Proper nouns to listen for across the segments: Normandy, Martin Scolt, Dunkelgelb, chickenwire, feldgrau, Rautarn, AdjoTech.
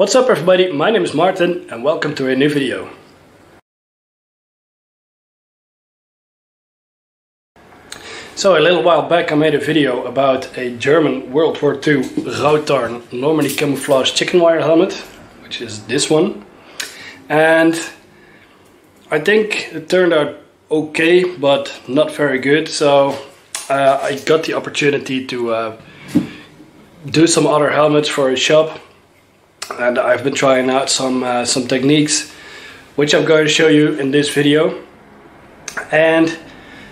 What's up everybody, my name is Martin and welcome to a new video. So a little while back I made a video about a German World War II Rautarn Normandy camouflage chicken wire helmet, which is this one. And I think it turned out okay, but not very good. So I got the opportunity to do some other helmets for a shop. And I've been trying out some techniques, which I'm going to show you in this video. And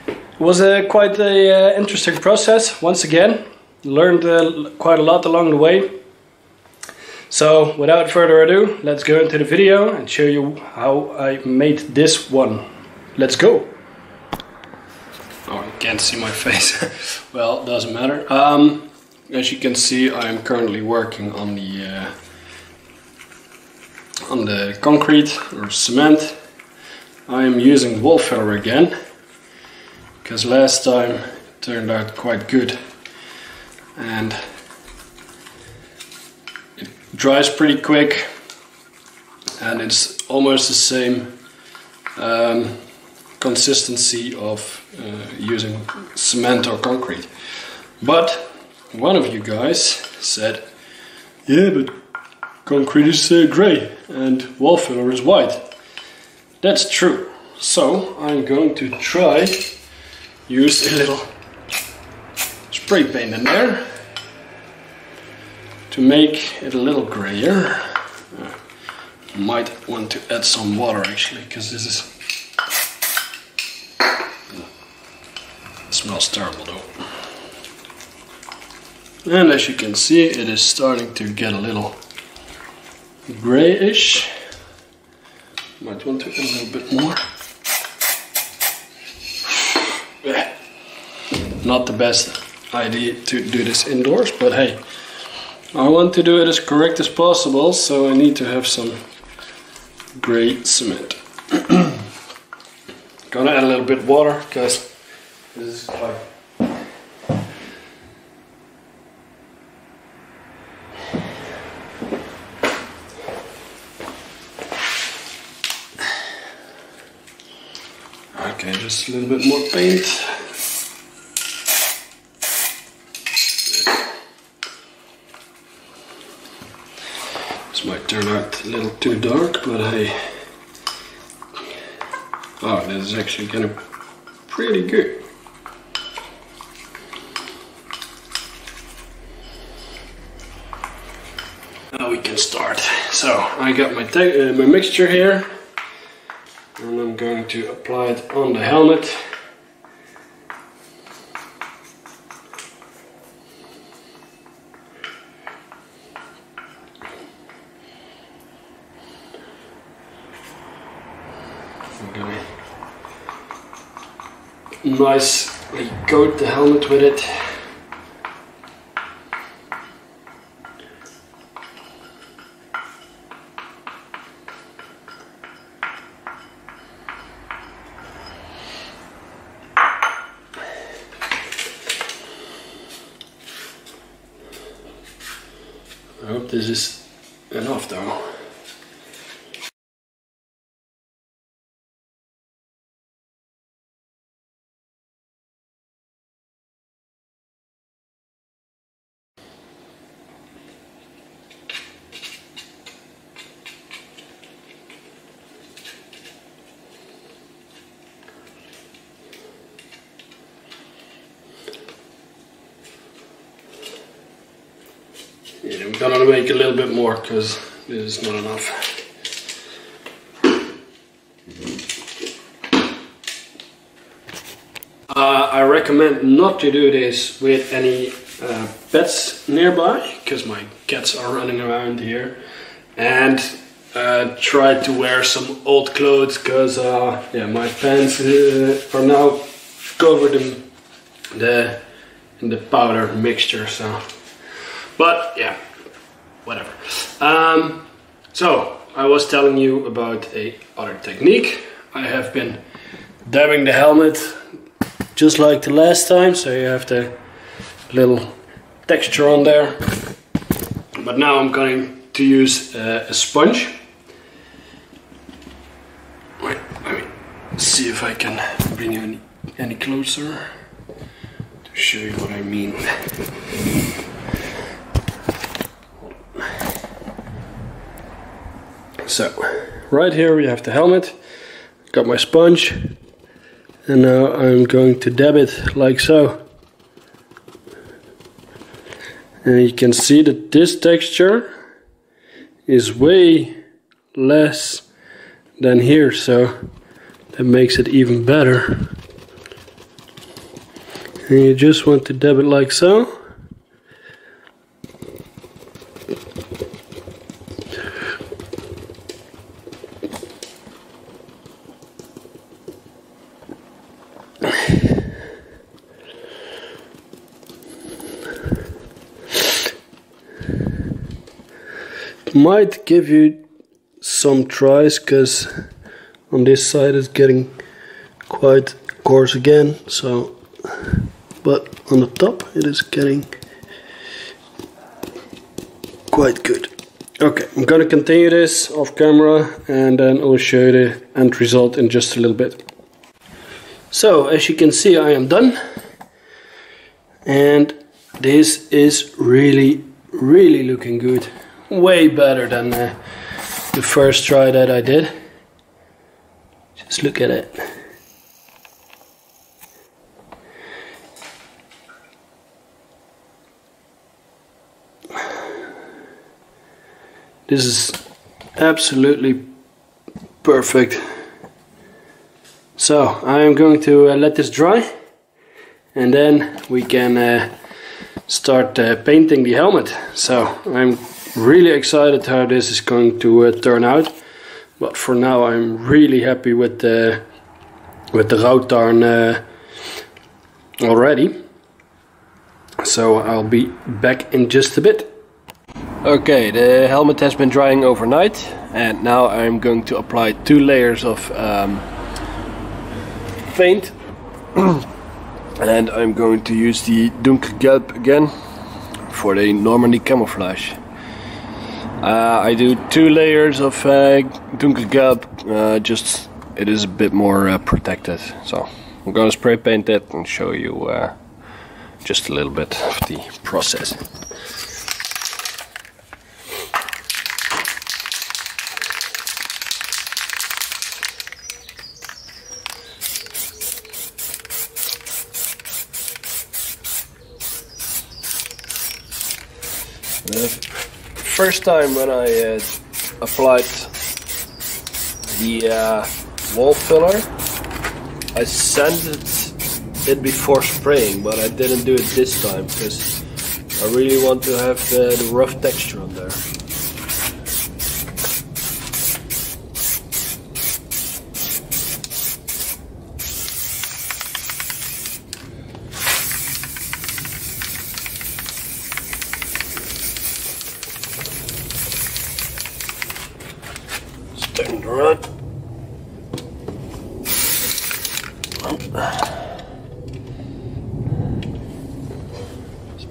it was quite an interesting process. Once again, learned quite a lot along the way. So without further ado, let's go into the video and show you how I made this one. Let's go. Oh, you can't see my face. Well, it doesn't matter. As you can see, I'm currently working on the concrete or cement. I am using wool filler again because last time it turned out quite good and it dries pretty quick and it's almost the same consistency of using cement or concrete. But one of you guys said, yeah, but concrete is grey and wall filler is white. That's true. So I'm going to try use a little spray paint in there to make it a little grayer. I might want to add some water actually, because this is... It smells terrible though. And as you can see, it is starting to get a little grayish. Might want to add a little bit more. Not the best idea to do this indoors, but hey, I want to do it as correct as possible, so I need to have some gray cement. Gonna add a little bit of water because this is like... Okay, just a little bit more paint. This might turn out a little too dark, but hey. Oh, this is actually kind of pretty good. Now we can start. So, I got my mixture here. And I'm going to apply it on the helmet. I'm going to nicely coat the helmet with it. I hope this is enough though. I'm gonna make a little bit more because this is not enough. I recommend not to do this with any pets nearby because my cats are running around here, and try to wear some old clothes because yeah, my pants are now covered in the powder mixture. So. But yeah, whatever. So I was telling you about another technique. I have been dabbing the helmet just like the last time, so you have the little texture on there. But now I'm going to use a sponge. Wait, let me see if I can bring you any closer to show you what I mean. So, right here we have the helmet, got my sponge, and now I'm going to dab it like so. And you can see that this texture is way less than here, so that makes it even better. And you just want to dab it like so. Might give you some tries, because on this side it's getting quite coarse again, so, but on the top it is getting quite good. Okay, I'm gonna continue this off camera and then I'll show you the end result in just a little bit. So as you can see, I am done, and this is really looking good. Way better than the first try that I did. Just look at it. This is absolutely perfect. So I am going to let this dry, and then we can start painting the helmet. So I'm really excited how this is going to turn out, but for now I'm really happy with the Rauwtarn already. So I'll be back in just a bit. Okay, the helmet has been drying overnight, and now I'm going to apply 2 layers of paint, and I'm going to use the Dunkelgelb again for the Normandy camouflage. I do 2 layers of Dunkelgelb, just it is a bit more protected. So I'm gonna spray paint it and show you just a little bit of the process. First time when I applied the wall filler, I sanded it before spraying, but I didn't do it this time because I really want to have the rough texture on there.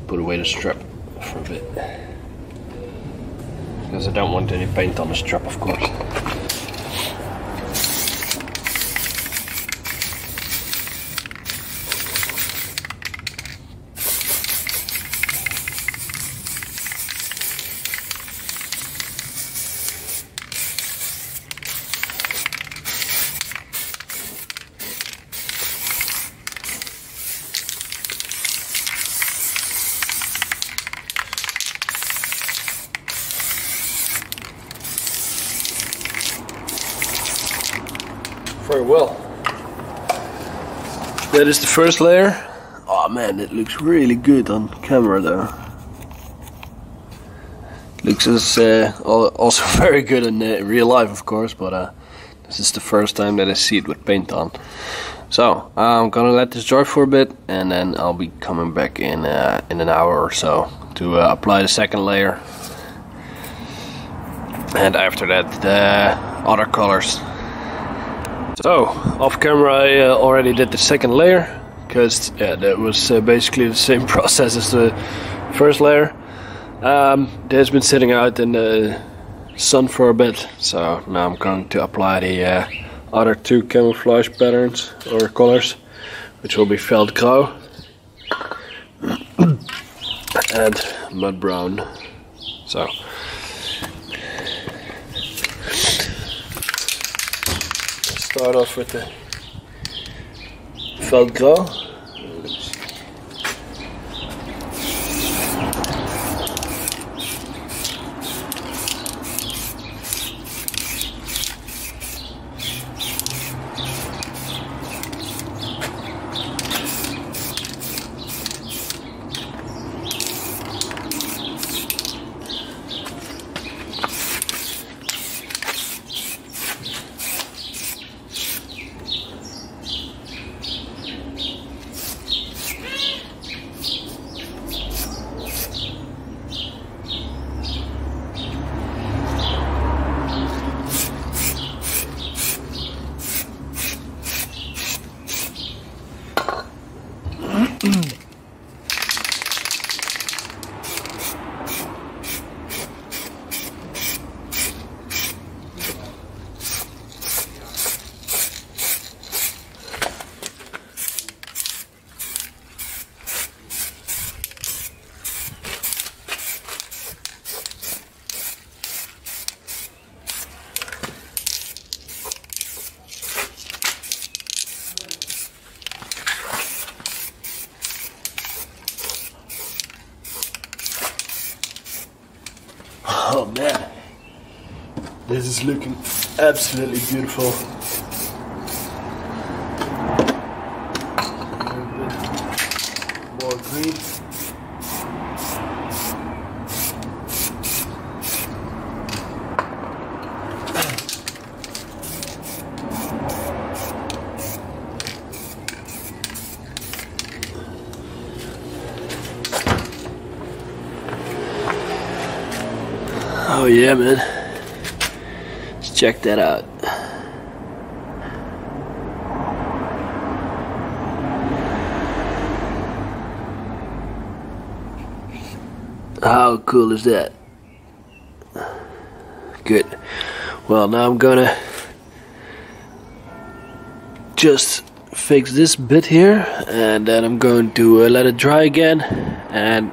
Put away the strap for a bit, because I don't want any paint on the strap, of course. Very well. That is the first layer. Oh man, it looks really good on camera there. Looks as also very good in real life, of course, but this is the first time that I see it with paint on. So I'm gonna let this dry for a bit, and then I'll be coming back in an hour or so to apply the second layer, and after that the other colors. So, off camera I already did the second layer, because yeah, that was basically the same process as the first layer. That's been sitting out in the sun for a bit, so now I'm going to apply the other two camouflage patterns or colors, which will be feldgrau and mud brown. So let's start off with the feldgrau. Oh man, this is looking absolutely beautiful. More green. Oh yeah, man, let's check that out. How cool is that? Good. Well, now I'm gonna just fix this bit here, and then I'm going to let it dry again, and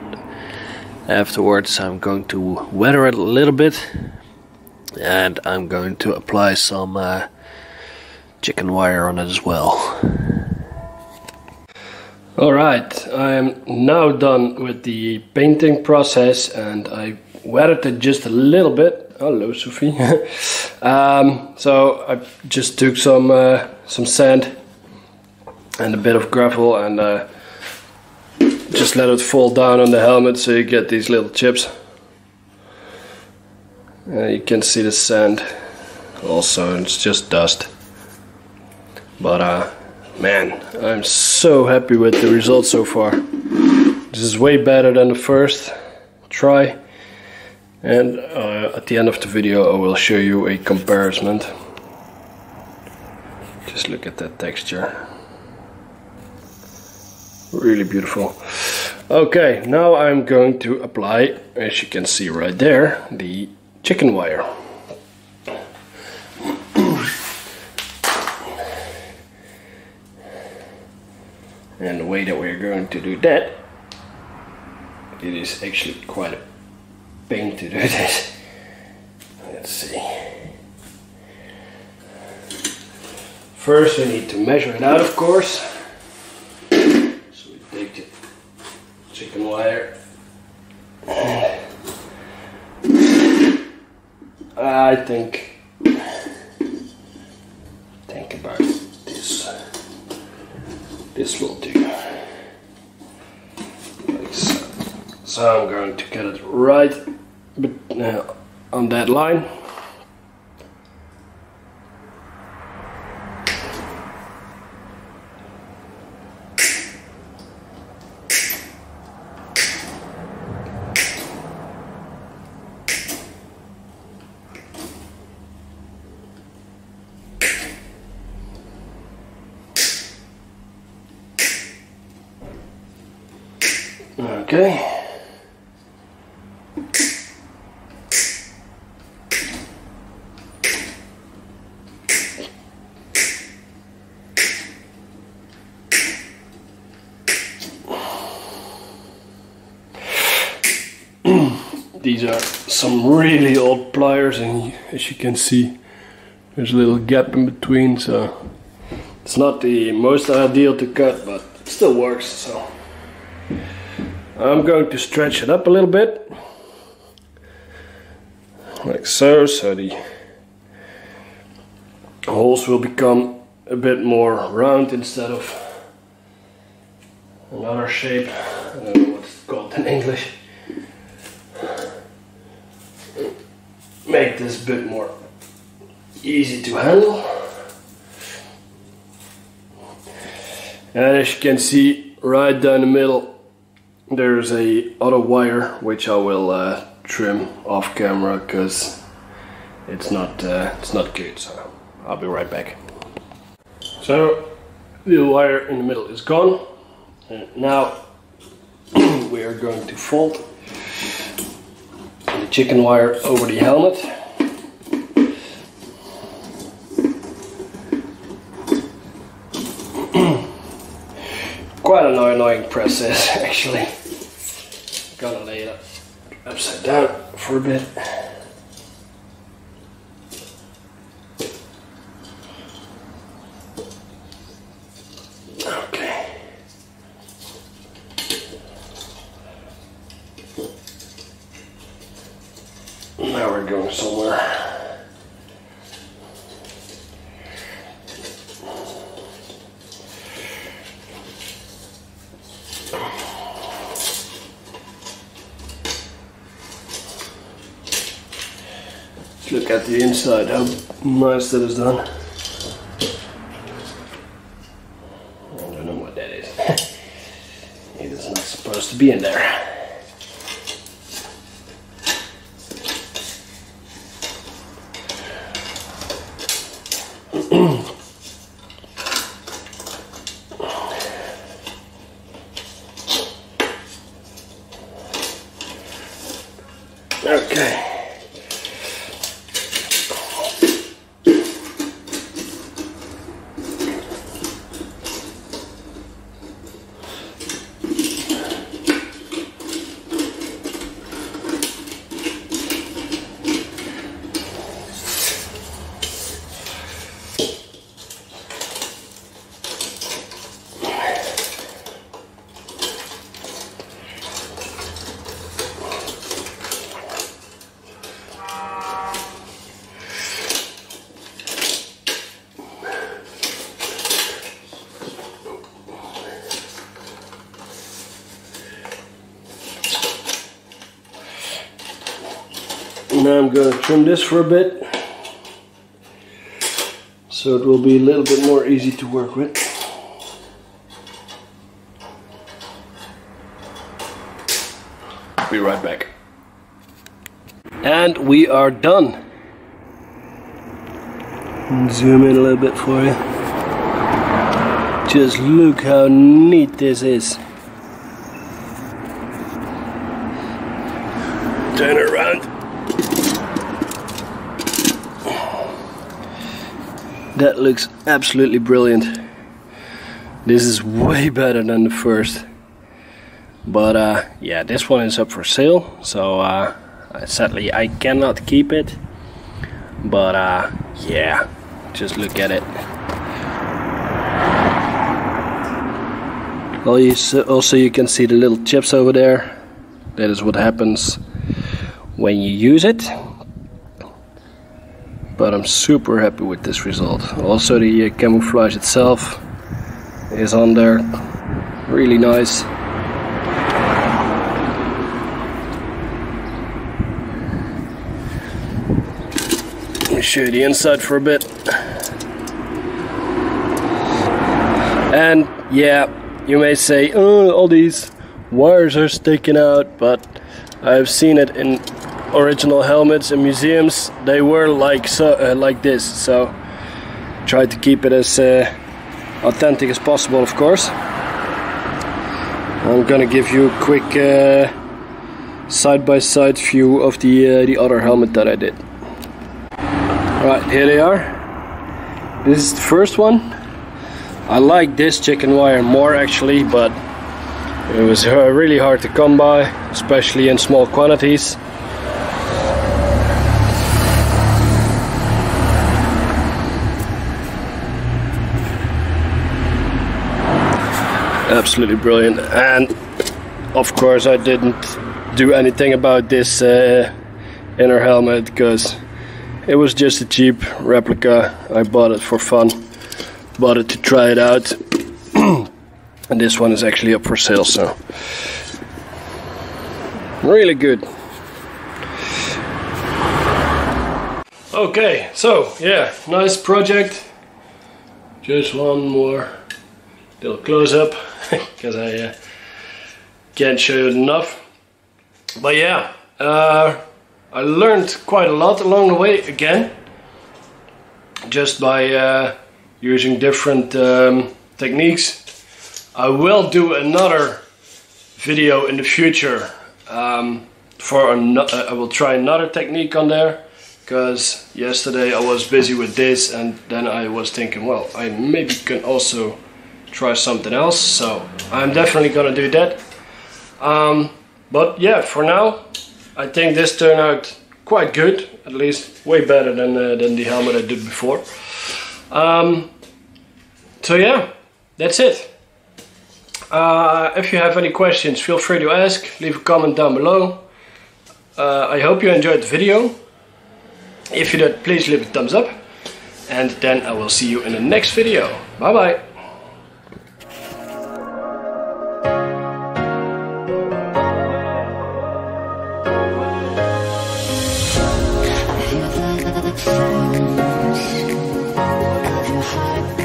afterwards I'm going to weather it a little bit, and I'm going to apply some chicken wire on it as well. Alright, I am now done with the painting process, and I weathered it just a little bit. Hello Sophie. So I just took some sand and a bit of gravel and just let it fall down on the helmet, so you get these little chips. You can see the sand also, it's just dust. But man, I'm so happy with the results so far. This is way better than the first try. And at the end of the video I will show you a comparison. Just look at that texture. Really beautiful. Okay, now I'm going to apply, as you can see right there, the chicken wire. And the way that we're going to do that, it is actually quite a pain to do this. Let's see. First we need to measure it out, of course. Chicken wire. I think about this. This will do. Like so. So I'm going to get it right on that line. Okay, These are some really old pliers, and as you can see, there's a little gap in between, so it's not the most ideal to cut, but it still works. So I'm going to stretch it up a little bit, like so, so the holes will become a bit more round instead of another shape. I don't know what it's called in English. Make this a bit more easy to handle. And as you can see, right down the middle there's a other wire which I will trim off camera because it's not good, so I'll be right back. So the wire in the middle is gone, and now we are going to fold the chicken wire over the helmet. Quite an annoying process, actually. Gonna lay it upside down for a bit. Look at the inside, how nice that is done. I don't know what that is. It is not supposed to be in there. Okay. Now I'm going to trim this for a bit, so it will be a little bit more easy to work with. Be right back. And we are done. Zoom in a little bit for you. Just look how neat this is. Turn around. That looks absolutely brilliant. This is way better than the first. But yeah, this one is up for sale, so sadly I cannot keep it. But yeah, just look at it. Also you can see the little chips over there. That is what happens when you use it. But I'm super happy with this result. Also the camouflage itself is on there, really nice. Let me show you the inside for a bit. And yeah, you may say, oh, all these wires are sticking out, but I've seen it in original helmets in museums. They were like this, so try to keep it as authentic as possible, of course. I'm gonna give you a quick side-by-side view of the other helmet that I did. Right, here they are. This is the first one. I like this chicken wire more, actually, but It was really hard to come by, especially in small quantities. Absolutely brilliant. And of course I didn't do anything about this inner helmet because it was just a cheap replica. I bought it for fun, bought it to try it out. And this one is actually up for sale, so really good. Okay, so yeah, nice project. Just one more little close-up because I can't show you enough. But yeah, I learned quite a lot along the way again, just by using different techniques. I will do another video in the future. I will try another technique on there, because yesterday I was busy with this and then I was thinking, well, I maybe can also try something else. So I'm definitely gonna do that. But yeah, for now, I think this turned out quite good. At least way better than the helmet I did before. So yeah, that's it. If you have any questions, feel free to ask, leave a comment down below. I hope you enjoyed the video. If you did, please leave a thumbs up, and then I will see you in the next video. Bye bye.